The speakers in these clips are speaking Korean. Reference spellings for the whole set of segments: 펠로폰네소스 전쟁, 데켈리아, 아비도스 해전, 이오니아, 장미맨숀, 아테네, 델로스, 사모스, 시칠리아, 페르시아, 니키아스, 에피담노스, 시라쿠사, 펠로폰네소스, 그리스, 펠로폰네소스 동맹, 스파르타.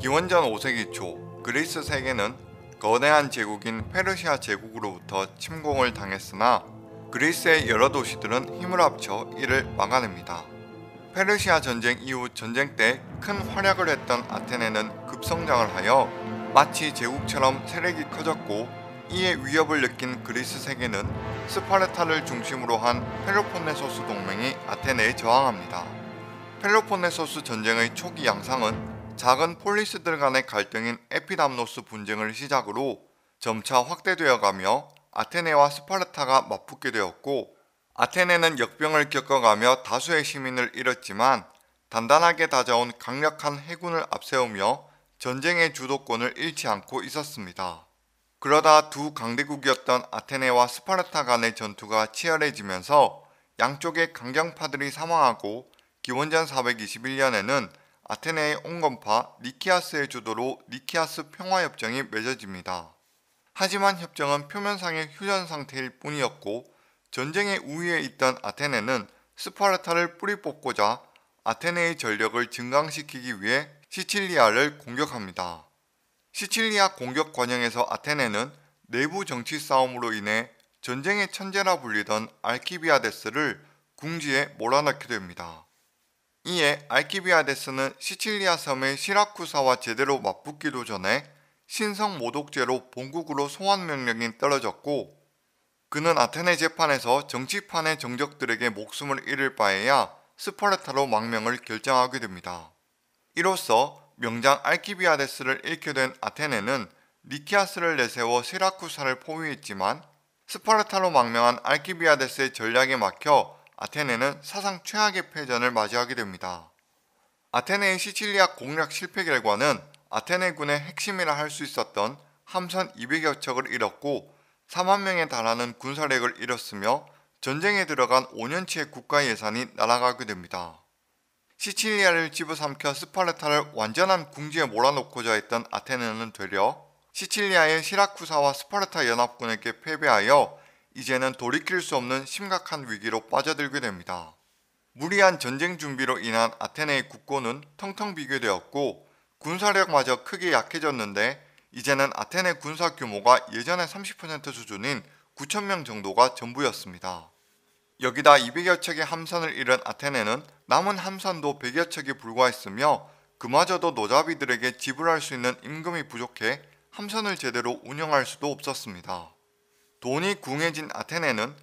기원전 5세기 초 그리스 세계는 거대한 제국인 페르시아 제국으로부터 침공을 당했으나 그리스의 여러 도시들은 힘을 합쳐 이를 막아냅니다. 페르시아 전쟁 이후 전쟁 때 큰 활약을 했던 아테네는 급성장을 하여 마치 제국처럼 세력이 커졌고, 이에 위협을 느낀 그리스 세계는 스파르타를 중심으로 한 펠로폰네소스 동맹이 아테네에 저항합니다. 펠로폰네소스 전쟁의 초기 양상은 작은 폴리스들 간의 갈등인 에피담노스 분쟁을 시작으로 점차 확대되어 가며 아테네와 스파르타가 맞붙게 되었고, 아테네는 역병을 겪어가며 다수의 시민을 잃었지만 단단하게 다져온 강력한 해군을 앞세우며 전쟁의 주도권을 잃지 않고 있었습니다. 그러다 두 강대국이었던 아테네와 스파르타 간의 전투가 치열해지면서 양쪽의 강경파들이 사망하고, 기원전 421년에는 아테네의 온건파 니키아스의 주도로 니키아스 평화협정이 맺어집니다. 하지만 협정은 표면상의 휴전 상태일 뿐이었고, 전쟁의 우위에 있던 아테네는 스파르타를 뿌리 뽑고자 아테네의 전력을 증강시키기 위해 시칠리아를 공격합니다. 시칠리아 공격 과정에서 아테네는 내부 정치 싸움으로 인해 전쟁의 천재라 불리던 알키비아데스를 궁지에 몰아넣게 됩니다. 이에 알키비아데스는 시칠리아 섬의 시라쿠사와 제대로 맞붙기도 전에 신성 모독죄로 본국으로 소환 명령이 떨어졌고, 그는 아테네 재판에서 정치판의 정적들에게 목숨을 잃을 바에야 스파르타로 망명을 결정하게 됩니다. 이로써 명장 알키비아데스를 잃게 된 아테네는 니키아스를 내세워 시라쿠사를 포위했지만, 스파르타로 망명한 알키비아데스의 전략에 막혀 아테네는 사상 최악의 패전을 맞이하게 됩니다. 아테네의 시칠리아 공략 실패 결과는 아테네군의 핵심이라 할 수 있었던 함선 200여 척을 잃었고 4만 명에 달하는 군사력을 잃었으며 전쟁에 들어간 5년치의 국가 예산이 날아가게 됩니다. 시칠리아를 집어삼켜 스파르타를 완전한 궁지에 몰아넣고자 했던 아테네는 되려 시칠리아의 시라쿠사와 스파르타 연합군에게 패배하여 이제는 돌이킬 수 없는 심각한 위기로 빠져들게 됩니다. 무리한 전쟁 준비로 인한 아테네의 국고는 텅텅 비게 되었고 군사력마저 크게 약해졌는데, 이제는 아테네 군사 규모가 예전의 30% 수준인 9,000명 정도가 전부였습니다. 여기다 200여 척의 함선을 잃은 아테네는 남은 함선도 100여 척에 불과했으며, 그마저도 노자비들에게 지불할 수 있는 임금이 부족해 함선을 제대로 운영할 수도 없었습니다. 돈이 궁해진 아테네는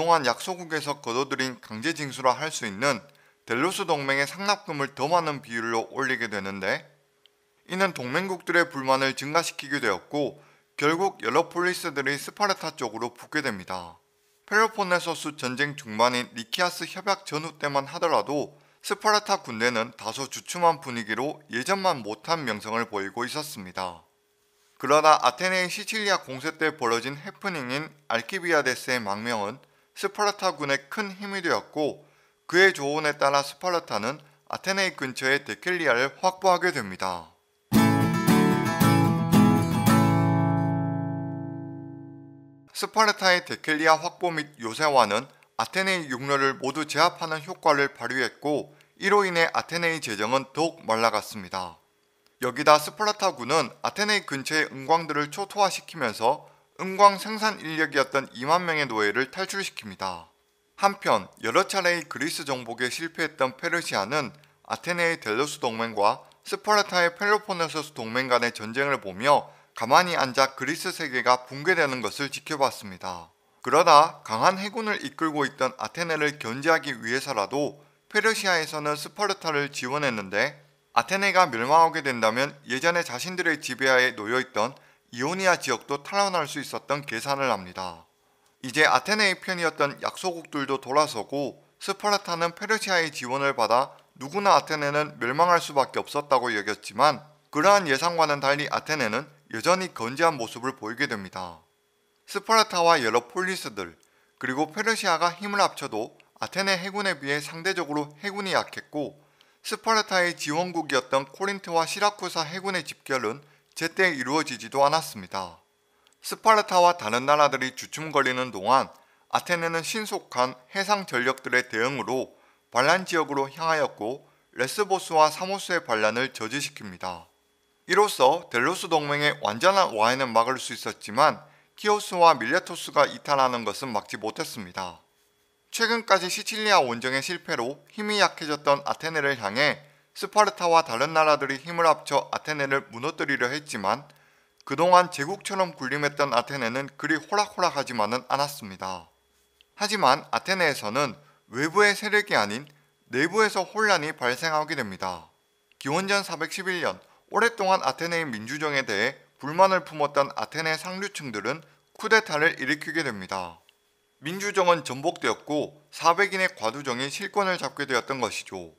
그동안 약소국에서 거둬들인 강제징수라 할 수 있는 델로스 동맹의 상납금을 더 많은 비율로 올리게 되는데, 이는 동맹국들의 불만을 증가시키게 되었고 결국 여러 폴리스들이 스파르타 쪽으로 붙게 됩니다. 펠로폰네소스 전쟁 중반인 니키아스 협약 전후 때만 하더라도 스파르타 군대는 다소 주춤한 분위기로 예전만 못한 명성을 보이고 있었습니다. 그러나 아테네의 시칠리아 공세 때 벌어진 해프닝인 알키비아데스의 망명은 스파르타군의 큰 힘이 되었고, 그의 조언에 따라 스파르타는 아테네 근처의 데켈리아를 확보하게 됩니다. 스파르타의 데켈리아 확보 및 요새화는 아테네의 육로를 모두 제압하는 효과를 발휘했고, 이로 인해 아테네의 재정은 더욱 말라갔습니다. 여기다 스파르타군은 아테네 근처의 은광들을 초토화시키면서 은광 생산 인력이었던 2만 명의 노예를 탈출시킵니다. 한편 여러 차례의 그리스 정복에 실패했던 페르시아는 아테네의 델로스 동맹과 스파르타의 펠로폰네소스 동맹 간의 전쟁을 보며 가만히 앉아 그리스 세계가 붕괴되는 것을 지켜봤습니다. 그러다 강한 해군을 이끌고 있던 아테네를 견제하기 위해서라도 페르시아에서는 스파르타를 지원했는데, 아테네가 멸망하게 된다면 예전에 자신들의 지배하에 놓여있던 이오니아 지역도 탈환할 수 있었던 계산을 합니다. 이제 아테네의 편이었던 약소국들도 돌아서고 스파르타는 페르시아의 지원을 받아 누구나 아테네는 멸망할 수밖에 없었다고 여겼지만, 그러한 예상과는 달리 아테네는 여전히 건재한 모습을 보이게 됩니다. 스파르타와 여러 폴리스들, 그리고 페르시아가 힘을 합쳐도 아테네 해군에 비해 상대적으로 해군이 약했고, 스파르타의 지원국이었던 코린트와 시라쿠사 해군의 집결은 제때 이루어지지도 않았습니다. 스파르타와 다른 나라들이 주춤거리는 동안 아테네는 신속한 해상 전력들의 대응으로 반란 지역으로 향하였고, 레스보스와 사모스의 반란을 저지시킵니다. 이로써 델로스 동맹의 완전한 와해는 막을 수 있었지만 키오스와 밀레토스가 이탈하는 것은 막지 못했습니다. 최근까지 시칠리아 원정의 실패로 힘이 약해졌던 아테네를 향해 스파르타와 다른 나라들이 힘을 합쳐 아테네를 무너뜨리려 했지만 그동안 제국처럼 군림했던 아테네는 그리 호락호락하지만은 않았습니다. 하지만 아테네에서는 외부의 세력이 아닌 내부에서 혼란이 발생하게 됩니다. 기원전 411년 오랫동안 아테네의 민주정에 대해 불만을 품었던 아테네 상류층들은 쿠데타를 일으키게 됩니다. 민주정은 전복되었고 400인의 과두정이 실권을 잡게 되었던 것이죠.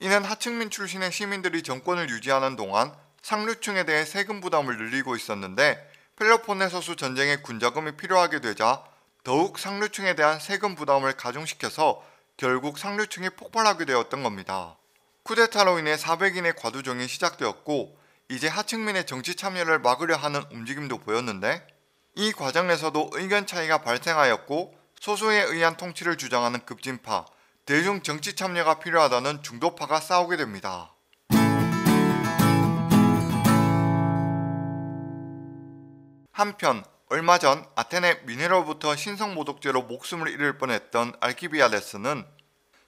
이는 하층민 출신의 시민들이 정권을 유지하는 동안 상류층에 대해 세금 부담을 늘리고 있었는데 펠로폰네소스 전쟁의 군자금이 필요하게 되자 더욱 상류층에 대한 세금 부담을 가중시켜서 결국 상류층이 폭발하게 되었던 겁니다. 쿠데타로 인해 400인의 과두정이 시작되었고 이제 하층민의 정치 참여를 막으려 하는 움직임도 보였는데 이 과정에서도 의견 차이가 발생하였고 소수에 의한 통치를 주장하는 급진파, 대중 정치 참여가 필요하다는 중도파가 싸우게 됩니다. 한편 얼마 전 아테네 미네로부터 신성모독죄로 목숨을 잃을 뻔했던 알키비아데스는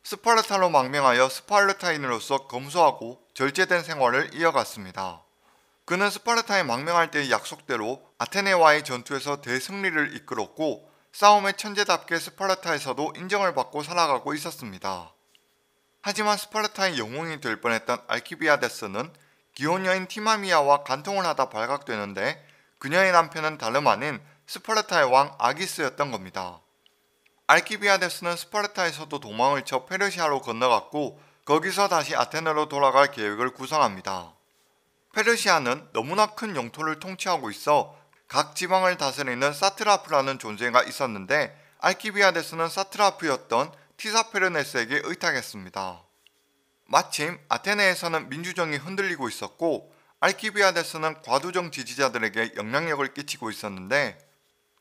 스파르타로 망명하여 스파르타인으로서 검소하고 절제된 생활을 이어갔습니다. 그는 스파르타에 망명할 때의 약속대로 아테네와의 전투에서 대승리를 이끌었고 싸움의 천재답게 스파르타에서도 인정을 받고 살아가고 있었습니다. 하지만 스파르타의 영웅이 될 뻔했던 알키비아데스는 기혼녀인 티마미아와 간통을 하다 발각되는데 그녀의 남편은 다름 아닌 스파르타의 왕 아기스였던 겁니다. 알키비아데스는 스파르타에서도 도망을 쳐 페르시아로 건너갔고 거기서 다시 아테네로 돌아갈 계획을 구상합니다. 페르시아는 너무나 큰 영토를 통치하고 있어 각 지방을 다스리는 사트라프라는 존재가 있었는데 알키비아데스는 사트라프였던 티사페르네스에게 의탁했습니다. 마침 아테네에서는 민주정이 흔들리고 있었고 알키비아데스는 과두정 지지자들에게 영향력을 끼치고 있었는데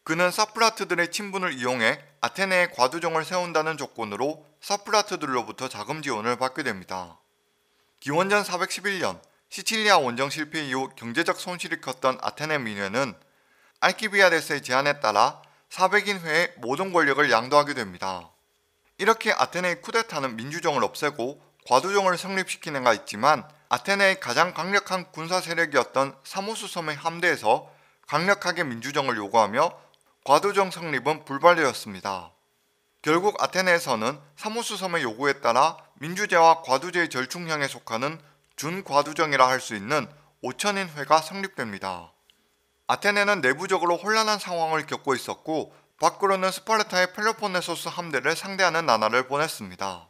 그는 사프라트들의 친분을 이용해 아테네에 과두정을 세운다는 조건으로 사프라트들로부터 자금 지원을 받게 됩니다. 기원전 411년 시칠리아 원정 실패 이후 경제적 손실이 컸던 아테네 민회는 알키비아데스의 제안에 따라 400인 회에 모든 권력을 양도하게 됩니다. 이렇게 아테네의 쿠데타는 민주정을 없애고 과두정을 성립시킨 해가 있지만 아테네의 가장 강력한 군사 세력이었던 사모스 섬의 함대에서 강력하게 민주정을 요구하며 과두정 성립은 불발되었습니다. 결국 아테네에서는 사모스 섬의 요구에 따라 민주제와 과두제의 절충형에 속하는 준과두정이라 할 수 있는 5천인 회가 성립됩니다. 아테네는 내부적으로 혼란한 상황을 겪고 있었고 밖으로는 스파르타의 펠로폰네소스 함대를 상대하는 나날을 보냈습니다.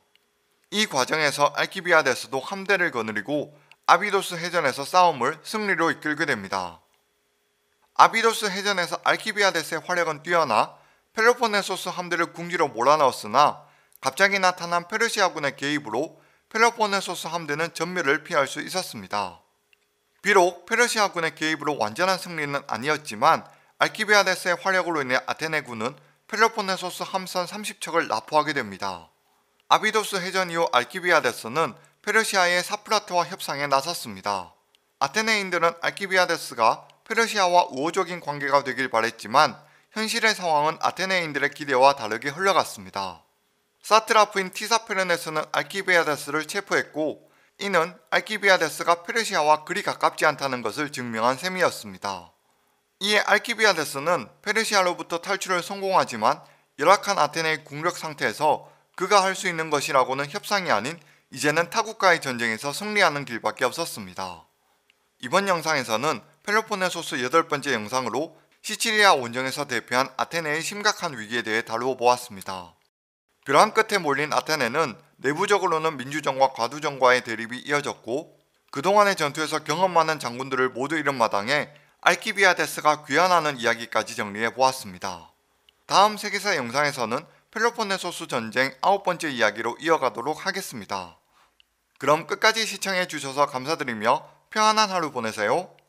이 과정에서 알키비아데스도 함대를 거느리고 아비도스 해전에서 싸움을 승리로 이끌게 됩니다. 아비도스 해전에서 알키비아데스의 화력은 뛰어나 펠로폰네소스 함대를 궁지로 몰아넣었으나 갑자기 나타난 페르시아군의 개입으로 펠로폰네소스 함대는 전멸을 피할 수 있었습니다. 비록 페르시아군의 개입으로 완전한 승리는 아니었지만 알키비아데스의 화력으로 인해 아테네군은 펠로폰네소스 함선 30척을 납포하게 됩니다. 아비도스 해전 이후 알키비아데스는 페르시아의 사프라트와 협상에 나섰습니다. 아테네인들은 알키비아데스가 페르시아와 우호적인 관계가 되길 바랬지만 현실의 상황은 아테네인들의 기대와 다르게 흘러갔습니다. 사트라프인 티사페르네스는 알키비아데스를 체포했고 이는 알키비아데스가 페르시아와 그리 가깝지 않다는 것을 증명한 셈이었습니다. 이에 알키비아데스는 페르시아로부터 탈출을 성공하지만 열악한 아테네의 국력 상태에서 그가 할 수 있는 것이라고는 협상이 아닌 이제는 타국과의 전쟁에서 승리하는 길밖에 없었습니다. 이번 영상에서는 펠로폰네소스 8번째 영상으로 시칠리아 원정에서 대피한 아테네의 심각한 위기에 대해 다루어 보았습니다. 벼랑 끝에 몰린 아테네는 내부적으로는 민주정과 과두정과의 대립이 이어졌고 그동안의 전투에서 경험 많은 장군들을 모두 잃은 마당에 알키비아데스가 귀환하는 이야기까지 정리해보았습니다. 다음 세계사 영상에서는 펠로폰네소스 전쟁 9번째 이야기로 이어가도록 하겠습니다. 그럼 끝까지 시청해주셔서 감사드리며 평안한 하루 보내세요.